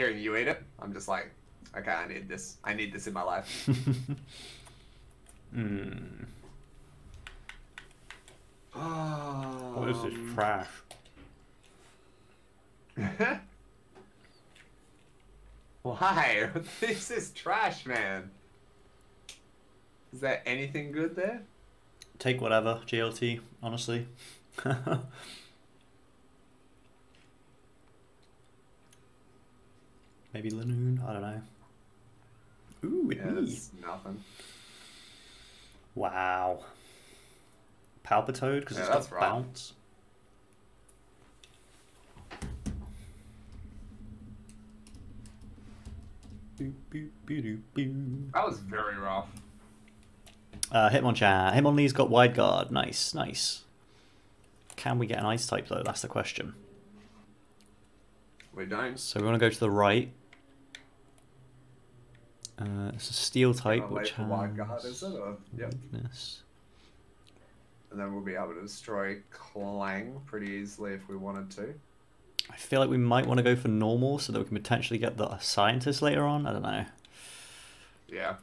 hearing you eat it, I'm just like, okay, I need this. I need this in my life. Hmm. What is this trash? Why? This is trash, man. Is there anything good there? Take whatever, GLT, honestly. Maybe Lanoon, I don't know. Ooh, yeah, it's nothing. Wow. Palpitoad, because yeah, it's got right. Bounce. That was very rough. Hitmonchan. Hitmonlee's got Wide Guard. Nice, nice. Can we get an Ice type though? That's the question. We don't. So we want to go to the right. It's a Steel type, which has Wide Guard, is it? Or... Yep. Weakness. And then we'll be able to destroy Klang pretty easily if we wanted to. I feel like we might want to go for normal so that we can potentially get the scientist later on. I don't know. Yeah.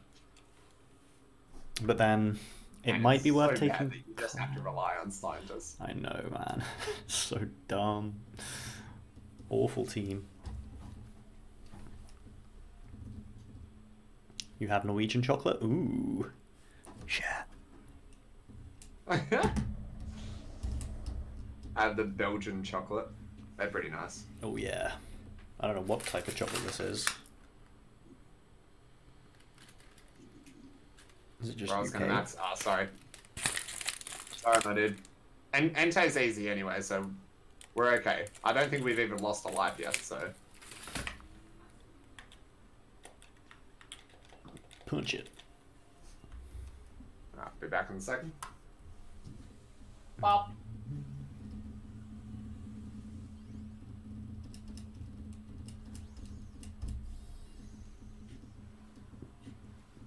But then it and might be worth so taking. You just have to rely on scientists. I know, man. So dumb. Awful team. You have Norwegian chocolate? Ooh. Yeah. I have the Belgian chocolate. They're pretty nice. Oh yeah. I don't know what type of chocolate this is. Is it just UK? I was gonna ask. Oh, sorry. Sorry, my dude. And Ente's easy anyway, so we're okay. I don't think we've even lost a life yet, so. Punch it. I'll be back in a second. Bop.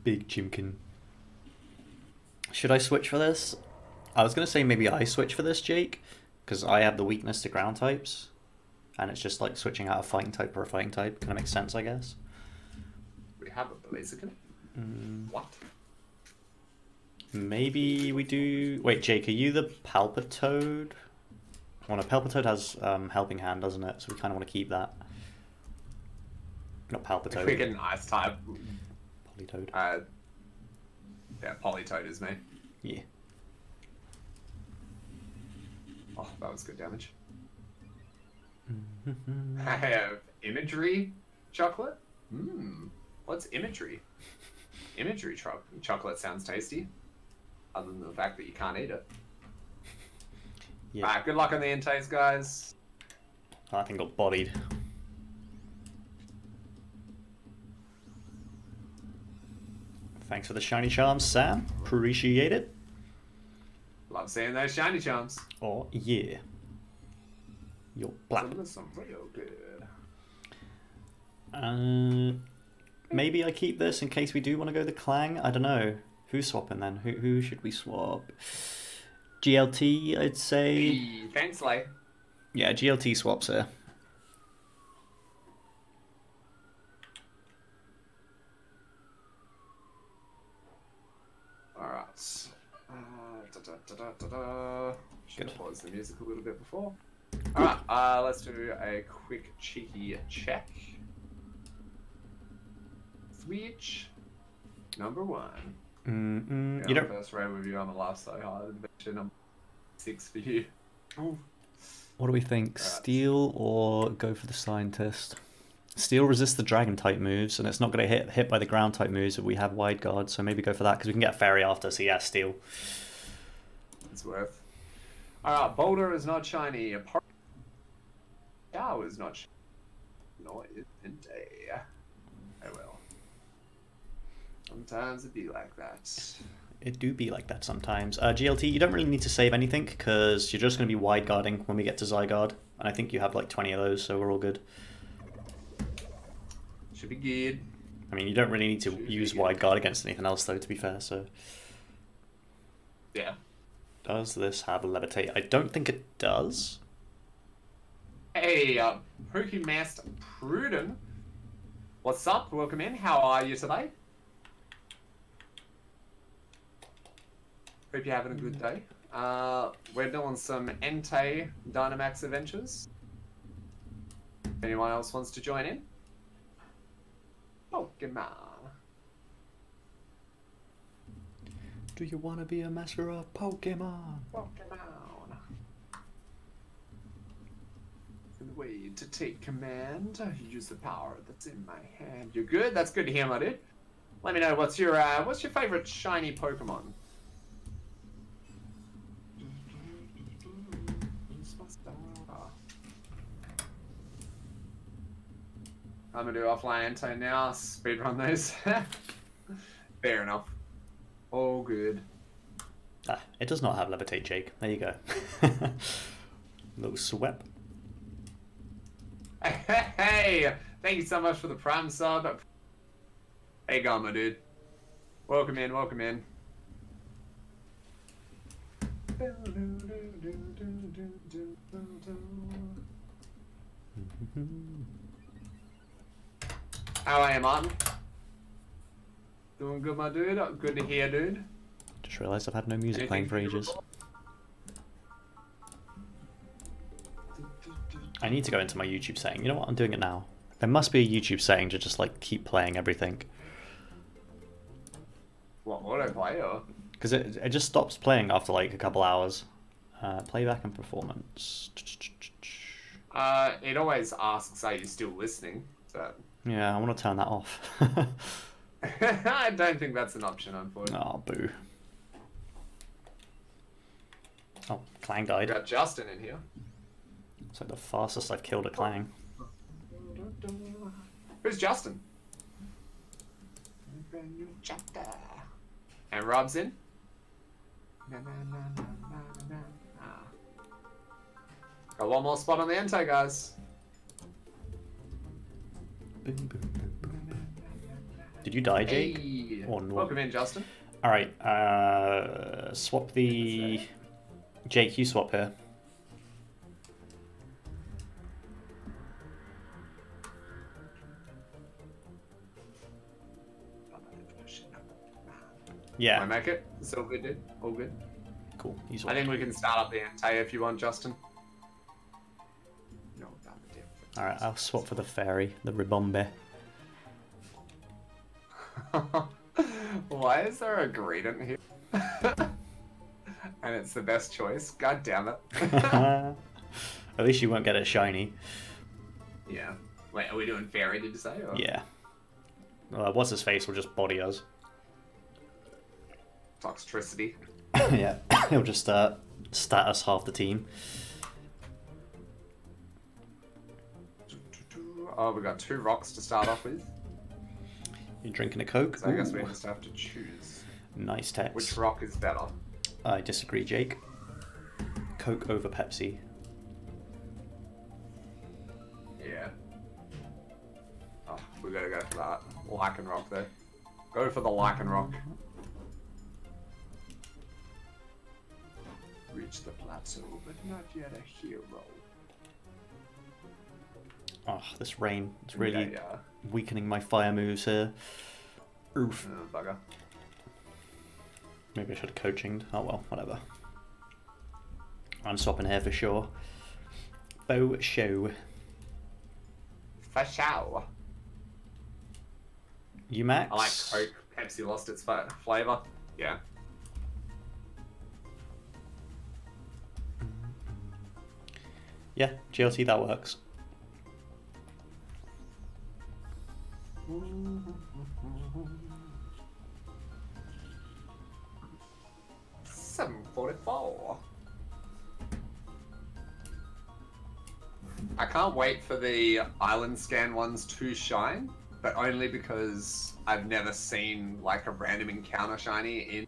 Big chimkin. Should I switch for this? I was going to say maybe I switch for this, Jake, because I have the weakness to ground types, and it's just like switching out a fighting type for a fighting type. Kind of makes sense, I guess. We have a Blaziken? Mm. What? Maybe we do... Wait, Jake, are you the Palpitoad? Well, no, Palpitoad has Helping Hand, doesn't it? So we kind of want to keep that. Not Palpitoad. If we get an Ice type... Politoed. Yeah, Politoed is me. Yeah. Oh, that was good damage. I have Imagery chocolate? Hmm. What's Imagery? Imagery chocolate sounds tasty. Other than the fact that you can't eat it. Yeah. Alright, good luck on the intakes, guys. I think got bodied. Thanks for the shiny charms, Sam. Appreciate it. Love seeing those shiny charms. Oh, yeah. You're black. Some real good. Maybe I keep this in case we do want to go the Klang. I don't know. Who's swapping then? Who should we swap? GLT, I'd say. Thanks, Lay. Yeah, GLT swaps here. Alright. Should have paused the music a little bit before. Alright, let's do a quick cheeky check. Switch number one. Yeah, you don't... First raid review on the last so hard adventure number 6 for you. Ooh. What do we think? Right. Steel or go for the scientist? Steel resists the dragon type moves, and it's not going to hit by the ground type moves if we have Wide Guard, so maybe go for that because we can get a fairy after, so yeah, Steel. It's worth. Alright, Boulder is not shiny. Dow is not shiny. Not in day. I will. Sometimes it be like that. It do be like that sometimes. GLT, you don't really need to save anything because you're just going to be Wide Guarding when we get to Zygarde, and I think you have like 20 of those, so we're all good. Should be good. I mean, you don't really need to use Wide Guard against anything else, though, to be fair, so... Yeah. Does this have a Levitate? I don't think it does. Hey, Pokemaster Pruden What's up? Welcome in. How are you today? Hope you're having a good day. We're doing some Entei Dynamax Adventures. If anyone else wants to join in? Pokemon. Do you want to be a master of Pokemon? Pokemon. The way to take command, use the power that's in my hand. You're good? That's good to hear, my dude. Let me know, what's your favorite shiny Pokemon? I'm gonna do offline Entei now, speedrun those. Fair enough. All good. Ah, it does not have levitate, Jake. There you go. Little sweep. Hey! Thank you so much for the prime sub. Hey, go, my dude. Welcome in, welcome in. How are you, Martin? Doing good, my dude. Good to hear, dude. Just realised I've had no music playing for ages. I need to go into my YouTube setting. You know what? I'm doing it now. There must be a YouTube setting to just like keep playing everything. What autoplay or? Because it just stops playing after like a couple hours. Playback and performance. It always asks, "Are you still listening?" But... yeah, I want to turn that off. I don't think that's an option, unfortunately. Oh, boo. Oh, Klang died. We got Justin in here. It's like the fastest I've killed a Klang. Who's Justin? And Rob's in. Got one more spot on the Entei, guys. Did you die, Jake? Hey. Or no? Welcome in, Justin. Alright, swap the... Jake, you swap here. Yeah. I make it. It's all good, dude. All good. Cool. You swap. I think we can start up the Entei if you want, Justin. Alright, I'll swap for the fairy, the Ribombee. Why is there a gradient here? And it's the best choice? God damn it. At least you won't get a shiny. Yeah. Wait, are we doing fairy, did you say? Or? Yeah. What's his face will just body us. Toxtricity. Yeah, he'll just stat us half the team. Oh, we got 2 rocks to start off with. You're drinking a Coke? So I guess we just have to choose. Nice text. Which rock is better? I disagree, Jake. Coke over Pepsi. Yeah. Oh, we gotta go for that. Lycan rock, though. Go for the Lycan rock. Reach the plateau, but not yet a hero. Oh, this rain is really weakening my fire moves here. Oof. Bugger. Maybe I should have coachinged. Oh well, whatever. I'm swapping here for sure. Faux show. For show. You, Max? I like Coke. Pepsi lost its flavour. Yeah. Yeah, GLT, that works. I can't wait for the Island Scan ones to shine, but only because I've never seen like a random encounter shiny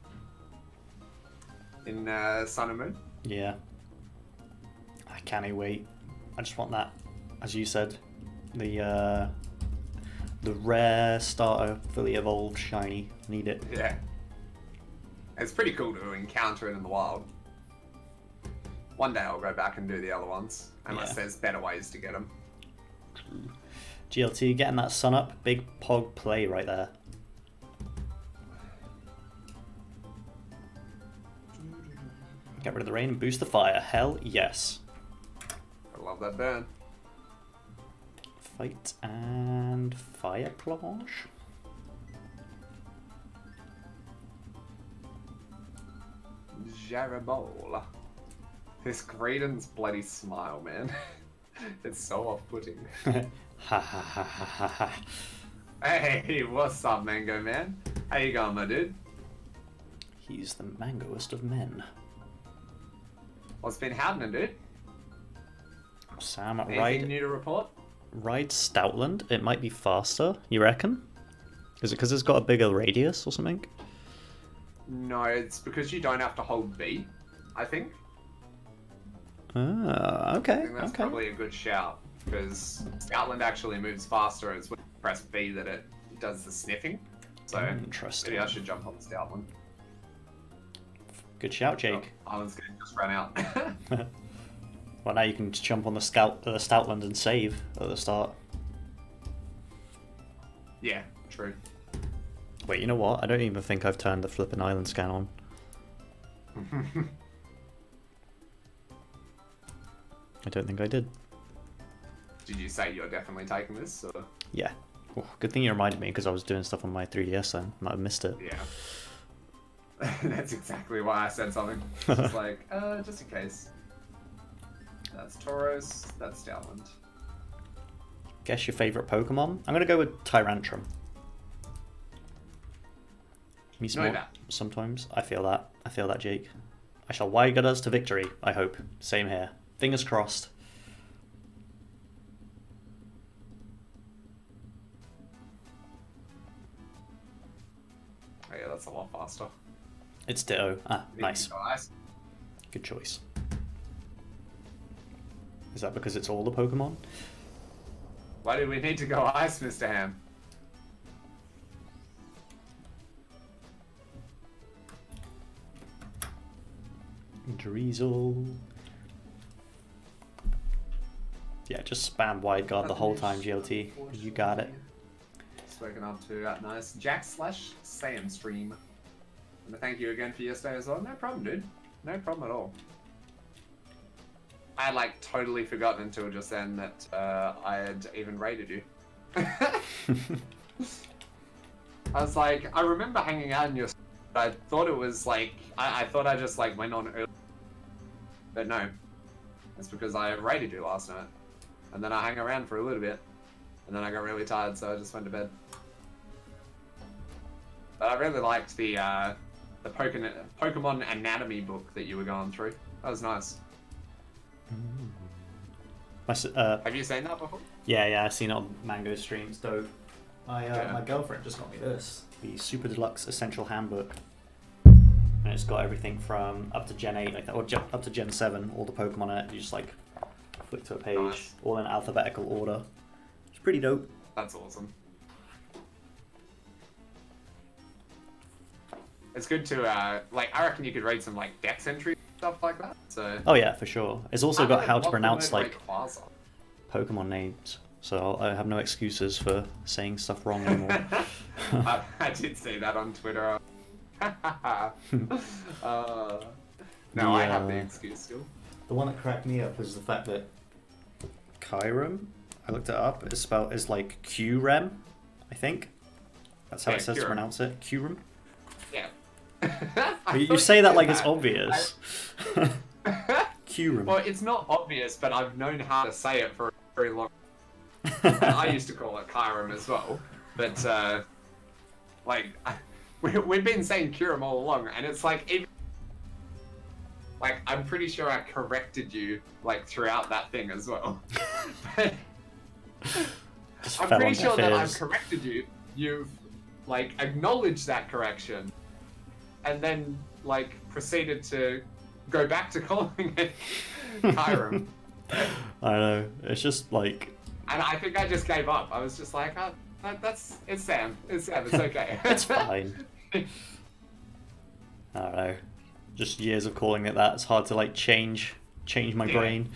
in Sun and Moon. Yeah, I can't wait. I just want that, as you said, the rare starter fully evolved shiny. Need it. Yeah. It's pretty cool to encounter it in the wild. One day I'll go back and do the other ones, unless there's better ways to get them. GLT getting that sun up. Big Pog play right there. Get rid of the rain and boost the fire. Hell yes. I love that band. Fight and fire plonge. Jarabola. This Graydon's bloody smile, man. It's so off-putting. Ha ha ha ha ha ha. Hey, what's up, Mango Man? How you going, my dude? He's the mangoest of men. What's been happening, dude? Sam, anything new to report? Ride Stoutland. It might be faster, you reckon? Is it because it's got a bigger radius or something? No, it's because you don't have to hold B, I think. Ah, okay. I think that's probably a good shout, because Stoutland actually moves faster. It's when you press B that it does the sniffing. So maybe I should jump on Stoutland. Good shout, Jake. Oh, I was going to just run out. Well, now you can just jump on the Stoutland and save at the start. Yeah, true. Wait, you know what? I don't even think I've turned the flippin' island scan on. I don't think I did. Did you say you're definitely taking this? Or? Yeah. Oh, good thing you reminded me, because I was doing stuff on my 3DS then. I might have missed it. Yeah. That's exactly why I said something. It's like, just in case. That's Tauros, that's Stoutland. Guess your favourite Pokemon? I'm going to go with Tyrantrum. Me small sometimes. I feel that. I feel that, Jake. I shall Zygarde us to victory, I hope. Same here. Fingers crossed. Oh yeah, that's a lot faster. It's Ditto. Ah, nice. Good choice. Is that because it's all the Pokemon? Why do we need to go ice, Mr. Ham? Drizzle. Yeah, just spam wide guard the whole time, GLT. You got it. Spoken up to that nice. Jack/Sam stream. And thank you again for yesterday as well. No problem, dude. No problem at all. I like totally forgotten until just then that I had even raided you. I was like, I remember hanging out in your. I thought it was like I thought I just like went on early, but no, it's because I raided you last night, and then I hung around for a little bit, and then I got really tired, so I just went to bed. But I really liked the Pokemon anatomy book that you were going through. That was nice. Have you seen that before? Yeah, yeah, I've seen it on Mango streams. Though my girlfriend just got me this. The Super Deluxe Essential Handbook, and it's got everything from up to Gen 8, like that, or up to Gen 7, all the Pokemon in it. You just like flick to a page, nice. All in alphabetical order. It's pretty dope. That's awesome. It's good to like. I reckon you could read some like dex entry stuff like that. So. Oh yeah, for sure. It's also got how to pronounce like Pokemon names. So I have no excuses for saying stuff wrong anymore. I did say that on Twitter. No, I have the excuse still. The one that cracked me up was the fact that Kyurem, I looked it up, it's spelled as like Kyurem, I think. That's how it says Kyurem. To pronounce it. Kyurem? Yeah. You say that like it's obvious. Kyurem. Well, it's not obvious, but I've known how to say it for a very long time. I used to call it Kyurem as well, but like we've been saying Kyurem all along, and it's like even, like I'm pretty sure I corrected you like throughout that thing as well. I'm pretty sure that I've corrected you. You've like acknowledged that correction, and then like proceeded to go back to calling it Kyurem. I know. It's just like. And I think I just gave up. I was just like, oh, that's it's Sam. It's Sam. It's okay. It's fine. I don't know. Just years of calling it that. It's hard to like change my brain.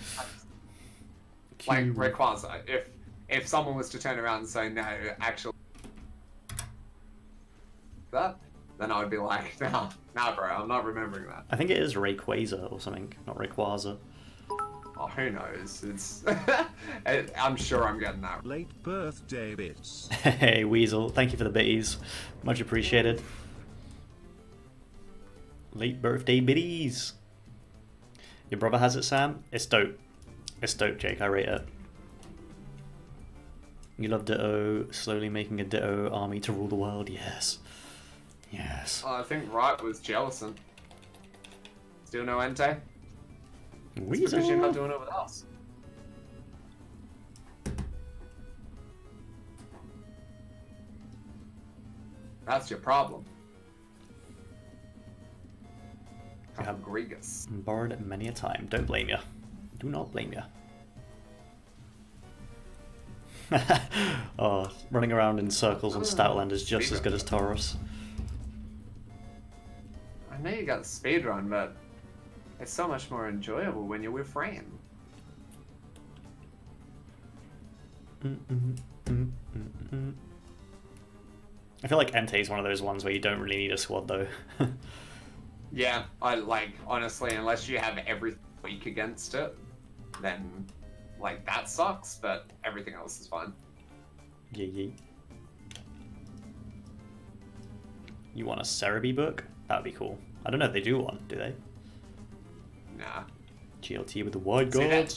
Like Rayquaza. If if someone was to turn around and say, no, actually, that, then I would be like, nah, bro, I'm not remembering that. I think it is Rayquaza or something, not Rayquaza. Oh, who knows? It's. I'm sure I'm getting that. Late birthday bits. Hey, Weasel, thank you for the bitties. Much appreciated. Late birthday bitties. Your brother has it, Sam? It's dope. It's dope, Jake. I rate it. You love Ditto, slowly making a Ditto army to rule the world. Yes. Yes. I think Wright was jealous. And... Still no Entei? Weasel. That's not doing it with us. That's your problem. I'm borrowed many a time. Don't blame you. Do not blame you. Oh, running around in circles on Stoutland is just as good as Taurus. I know you got the speedrun, but it's so much more enjoyable when you're with Fran. I feel like Entei is one of those ones where you don't really need a squad, though. Yeah, I like, honestly, unless you have everything weak against it, then, like, that sucks, but everything else is fine. Yeah, yeah. You want a Cerebi book? That would be cool. I don't know if they do one, do they? Nah. GLT with the wide guard.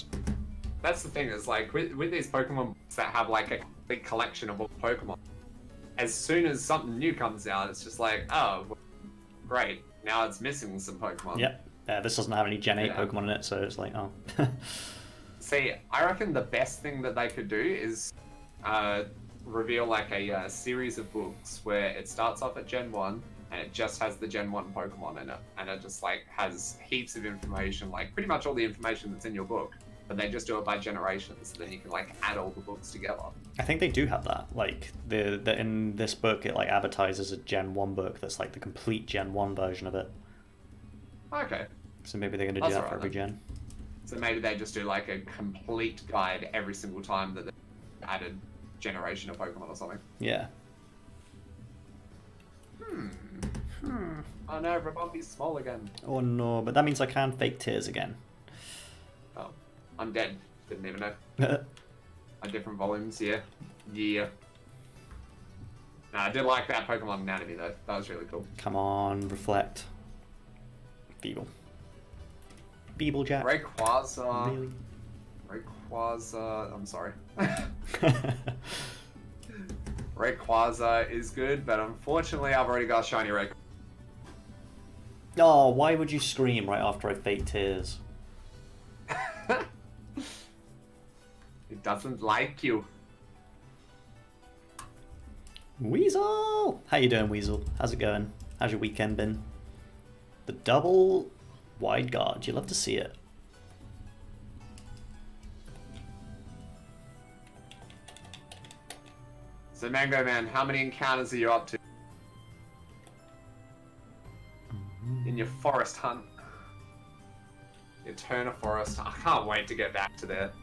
That's the thing, is like, with these Pokemon that have, like, a big collection of all Pokemon, as soon as something new comes out, it's just like, oh, well, great. Now it's missing some Pokemon. Yep. This doesn't have any Gen 8 Pokemon in it, so it's like, oh. See, I reckon the best thing that they could do is reveal like a series of books where it starts off at Gen 1 and it just has the Gen 1 Pokemon in it. And it just like has heaps of information, like pretty much all the information that's in your book. But they just do it by generations, so then you can like add all the books together. I think they do have that. Like the in this book, it like advertises a Gen 1 book that's like the complete Gen 1 version of it. Okay. So maybe they're gonna do that for every gen. So maybe they just do like a complete guide every single time that they added generation of Pokemon or something. Yeah. Hmm. Oh no, Ribombee's small again. Oh no, but that means I can fake tears again. Oh. I'm dead. Didn't even know. Different volumes, yeah. Yeah. Nah, I did like that Pokemon anatomy though. That was really cool. Come on, reflect. Beeble. Beeble Jack. Rayquaza. Really? Rayquaza. I'm sorry. Rayquaza is good, but unfortunately I've already got a shiny Rayquaza. Oh, why would you scream right after I fake tears? It doesn't like you. Weasel! How you doing, Weasel? How's it going? How's your weekend been? The double wide guard. You love to see it. So, Mango Man, how many encounters are you up to? In your forest hunt. Eterna Forest. I can't wait to get back to that.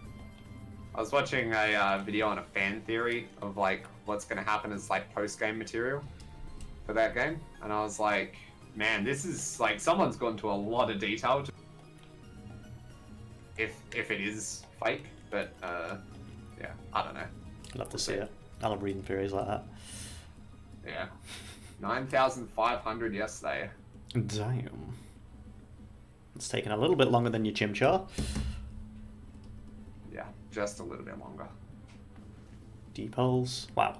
I was watching a video on a fan theory of like what's going to happen as like post-game material for that game, and I was like, man, this is like someone's gone to a lot of detail to... if it is fake, but yeah, I don't know. I'd love to see it. I love reading theories like that. Yeah, 9,500 yesterday. Damn, it's taken a little bit longer than your Chimchar. Just a little bit longer. Deep holes. Wow.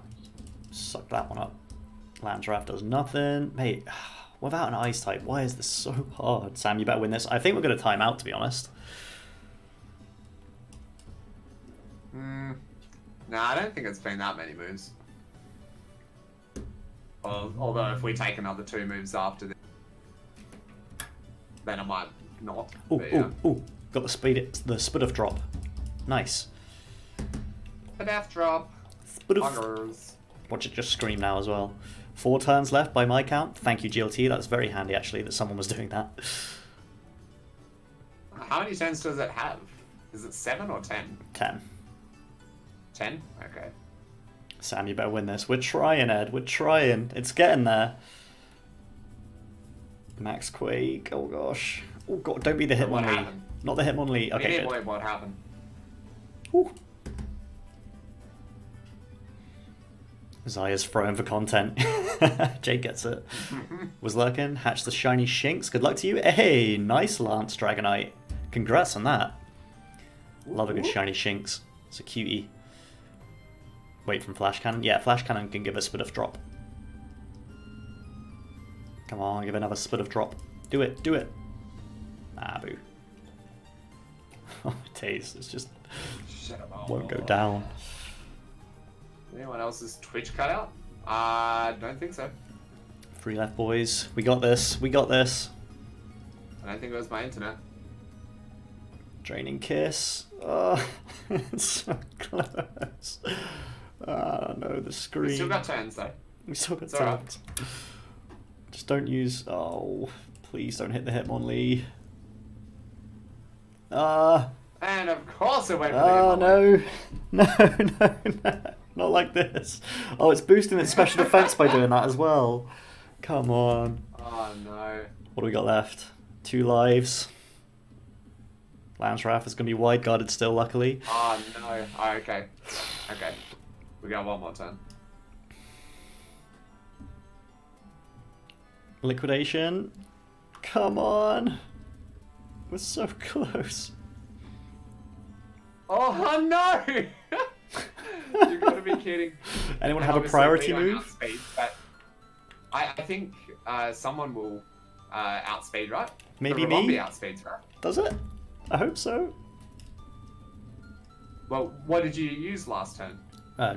Suck that one up. Landwrath does nothing. Mate, without an ice type, why is this so hard? Sam, you better win this. I think we're going to time out, to be honest. No, I don't think it's been that many moves. Although, if we take another 2 moves after this, then I might not. Oh, yeah. Got the speed, the spit of drop. Nice. Spidaf drop. Spidaf. Watch it just scream now as well. 4 turns left by my count. Thank you, GLT. That's very handy, actually, that someone was doing that. How many turns does it have? Is it 7 or 10? 10. 10? Okay. Sam, you better win this. We're trying, Ed. We're trying. It's getting there. Max Quake. Oh, gosh. Oh, God. Don't be the Hitmonlee. Not the Hitmonlee. Okay, we did wait what happened. Ooh. Zaya's throwing for content. Jake gets it. Was lurking. Hatched the shiny Shinx. Good luck to you. Hey, nice Lance Dragonite. Congrats on that. Love a good shiny Shinx. It's a cutie. Wait from Flash Cannon. Yeah, Flash Cannon can give a Spit of Drop. Come on, give another Spit of Drop. Do it, do it. Ah, boo. Oh, Taze, it's just won't go down. Anyone else's Twitch cut out? Don't think so. 3 left, boys. We got this. We got this. I don't think it was my internet. Draining Kiss. Oh, it's so close. Oh, no, the screen. We still got turns, though. We still got turns. Right. Just don't use... Oh, please don't hit the Hitmonlee. And of course it went for the Hitmonlee. No. No, no, no. Not like this. Oh, it's boosting its special defense by doing that as well. Come on. Oh, no. What do we got left? 2 lives. Landsraff is going to be wide guarded still, luckily. Oh, no. Oh, okay. Okay. We got one more turn. Liquidation. Come on. We're so close. Oh, no! You've got to be kidding. Anyone have a priority move? Outspeed, but I think someone will outspeed, right? Maybe me? Outspeeds, right? Does it? I hope so. Well, what did you use last turn?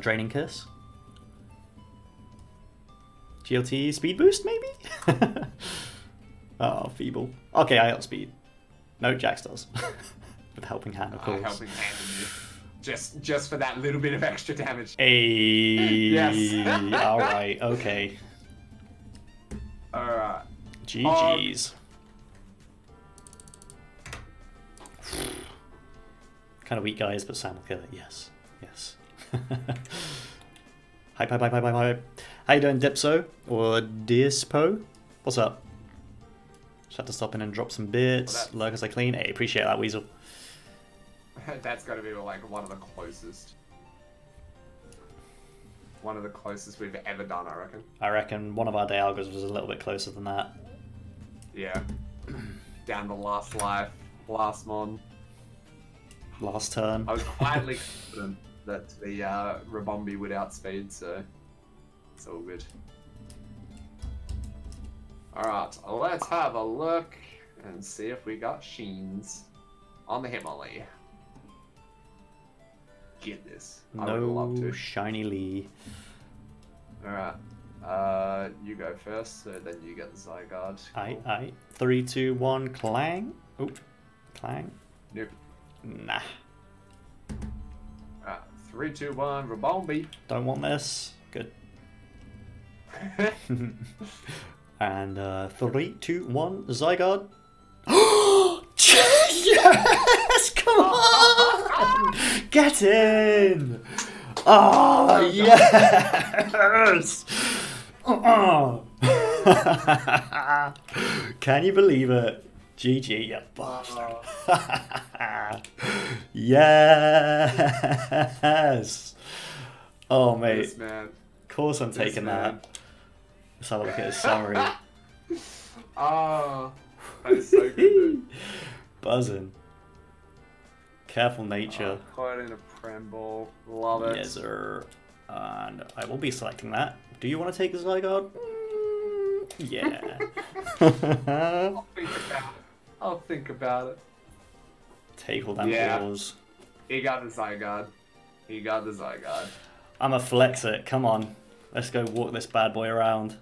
Draining Kiss. GLT Speed Boost, maybe? Oh, feeble. Okay, I outspeed. No, Jax does. With Helping Hand, of course. Helping Hand in you. Just for that little bit of extra damage. Ayyyyyy. Yes. Alright, okay. Alright. GG's. Kind of weak, guys, but Sam will kill it. Yes. Yes. Hype, hype, hype, hype, hype. How you doing, Dipso? Or Dispo? What's up? Just had to stop in and drop some bits. Lurk as I clean. Hey, appreciate that, Weasel. That's got to be like one of the closest. One of the closest we've ever done, I reckon. I reckon one of our Dialgas was a little bit closer than that. Yeah. Down to last life, last mon. Last turn. I was quietly confident that the Ribombee would outspeed, so it's all good. Alright, let's have a look and see if we got Sheens on the Hitmonlee. Get this. I would love to. Shiny Lee. Alright. You go first, so then you get the Zygarde. Aye. 3, 2, 1, Klang. Oh, Klang. Nope. Nah. Alright, 3, 2, 1, Ribombee. Don't want this. Good. And 3, 2, 1, Zygarde. Yes! Come on! Get in! Oh, yes! Can you believe it? GG, you bastard. Yes! Oh, mate. Yes, man. Of course I'm taking that. Let's have a look at his summary. Oh, that is so good, dude. Buzzing. Careful nature. Oh, quite in a prem ball. Love it. Yes, sir. And I will be selecting that. Do you want to take the Zygarde? Mm, yeah. I'll think about it. I'll think about it. Take all them balls. Yeah. He got the Zygarde. He got the Zygarde. I'm a flex it. Come on. Let's go walk this bad boy around.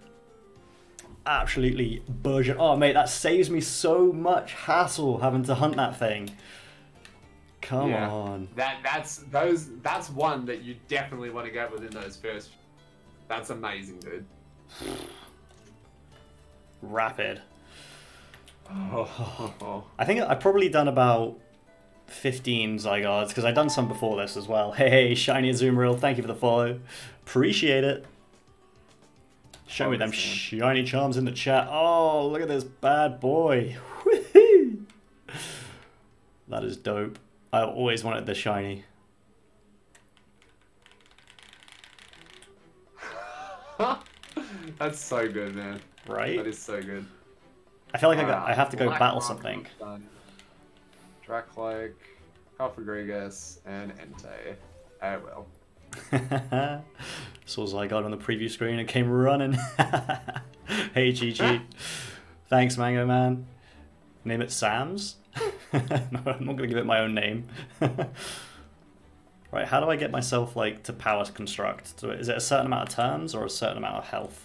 Absolutely burgeon. Oh, mate, that saves me so much hassle having to hunt that thing. Come on. That's one that you definitely want to get within those first. That's amazing, dude. Rapid. Oh. I think I've probably done about 15 Zygardes, because I've done some before this as well. Hey, shiny Azumarill, thank you for the follow. Appreciate it. Show me them shiny charms in the chat. Oh, look at this bad boy. Woohoo! That is dope. I always wanted the shiny. That's so good, man. Right? That is so good. I feel like I have to go battle something. Drakloak, Calfagrigus, and Entei. I will. Saw Zygarde on the preview screen and came running. Hey, GG. Thanks, Mango Man. Name it Sam's? No, I'm not going to give it my own name. Right, how do I get myself, like, to power construct? Is it a certain amount of turns or a certain amount of health?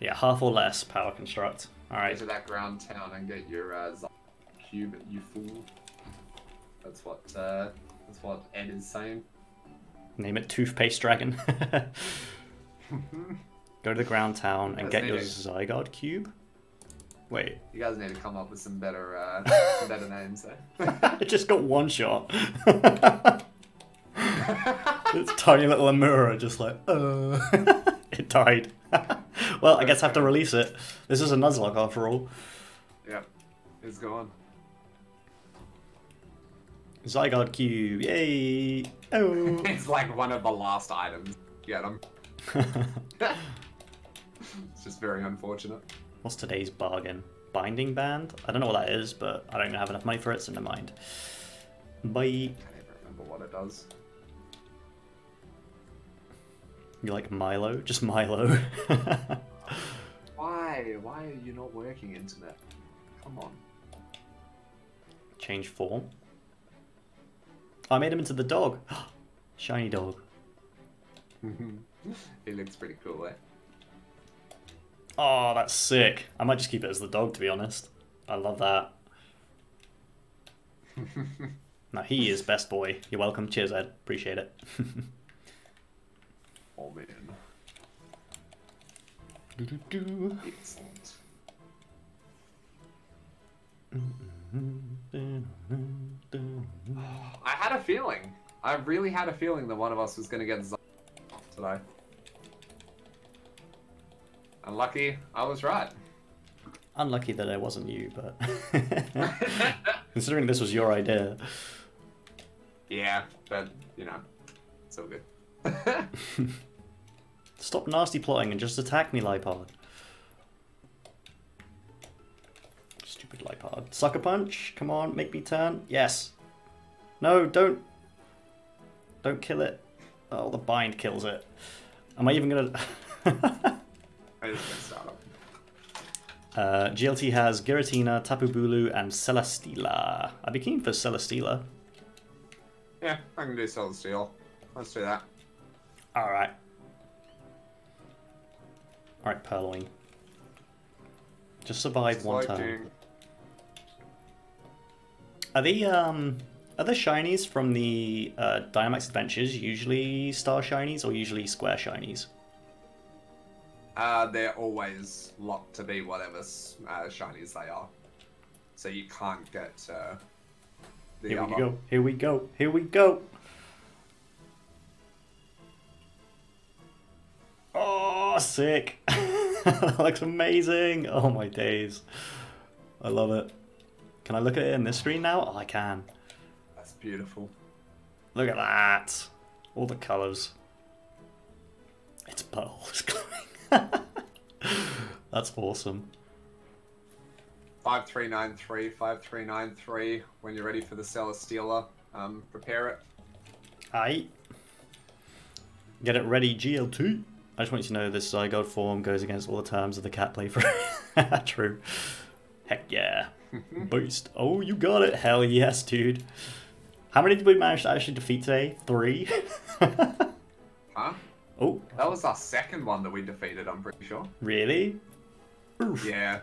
Yeah, half or less power construct. Alright. Go to that ground town and get your cube, you fool. That's what Ed is saying. Name it Toothpaste Dragon. Go to the ground town and get your Zygarde cube. Wait. You guys need to come up with some better, some better names. It just got one shot. It's tiny little Amura, just like, It died. Well, I guess I have to release it. This is a Nuzlocke after all. Yep, it's gone. Zygarde cube, yay! Oh, it's like one of the last items. Get them. It's just very unfortunate. What's today's bargain? Binding band? I don't know what that is, but I don't have enough money for it, so never mind. Bye. I can't even remember what it does. You like Milo? Just Milo. Why? Why are you not working, internet? Come on. Change form. I made him into the dog. Shiny dog. He looks pretty cool, eh? Oh, that's sick. I might just keep it as the dog, to be honest. I love that. Now, he is best boy. You're welcome. Cheers, Ed. Appreciate it. Oh, man. Do-do-do. Excellent. I had a feeling. I really had a feeling that one of us was going to get Zygarde today. Unlucky, I was right. Unlucky that it wasn't you, but... Considering this was your idea. Yeah, but, you know, it's all good. Stop nasty plotting and just attack me, Lipard. Stupid Lipard. Sucker punch, come on, make me turn. Yes. No, don't. Don't kill it. Oh, the bind kills it. Am I even gonna... I just can't start up. GLT has Giratina, Tapu Bulu, and Celesteela. I'd be keen for Celesteela. Yeah, I can do Celesteela. Let's do that. Alright. Alright, Purloin. Just survive one turn. Are the shinies from the Dynamax Adventures usually star shinies or usually square shinies? They're always locked to be whatever shinies they are, so you can't get the here we go, here we go, here we go. Oh, sick. That looks amazing. Oh my days, I love it. Can I look at it in this screen now? Oh, I can. That's beautiful. Look at that, all the colors. It's pearls. That's awesome. 5393, 5393. When you're ready for the Celesteela, prepare it. Aye. Get it ready, GLT. I just want you to know this Zygarde form goes against all the terms of the cat playthrough. True. Heck yeah. Boost. Oh, you got it. Hell yes, dude. How many did we manage to actually defeat today? 3? Huh? Oh, that was our second one that we defeated, I'm pretty sure. Really? Oof. Yeah.